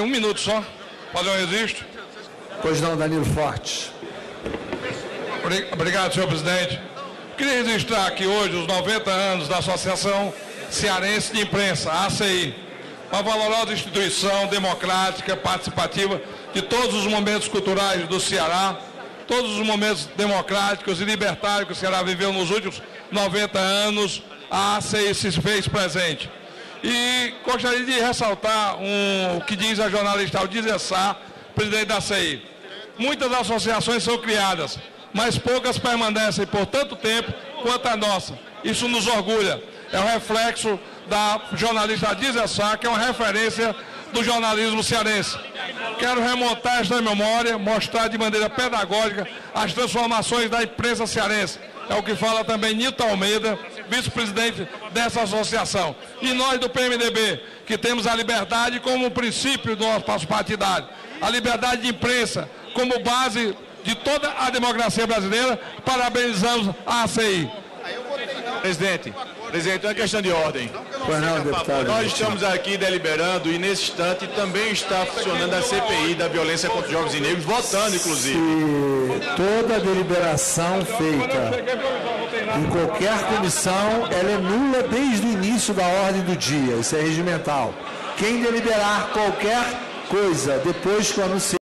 Um minuto só, fazer um registro. Pois não, Danilo Fortes. Obrigado, senhor presidente. Queria registrar aqui hoje os 90 anos da Associação Cearense de Imprensa, a ACI, uma valorosa instituição democrática, participativa de todos os momentos culturais do Ceará, todos os momentos democráticos e libertários que o Ceará viveu nos últimos 90 anos, a ACI se fez presente. E gostaria de ressaltar o que diz a jornalista Ozaíse Sá, presidente da CEI. Muitas associações são criadas, mas poucas permanecem por tanto tempo quanto a nossa. Isso nos orgulha. É um reflexo da jornalista Ozaíse Sá, que é uma referência do jornalismo cearense. Quero remontar esta memória, mostrar de maneira pedagógica as transformações da imprensa cearense. É o que fala também Nito Almeida, vice-presidente dessa associação. E nós do PMDB, que temos a liberdade como princípio do nosso partidário, a liberdade de imprensa como base de toda a democracia brasileira, parabenizamos a ACI. Presidente, é uma questão de ordem. Nós estamos aqui deliberando e nesse instante também está funcionando a CPI da violência contra os jovens e negros, votando inclusive. Se toda a deliberação feita em qualquer comissão, ela é nula desde o início da ordem do dia, isso é regimental. Quem deliberar qualquer coisa depois que eu anunciei